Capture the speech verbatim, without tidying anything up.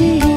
जी।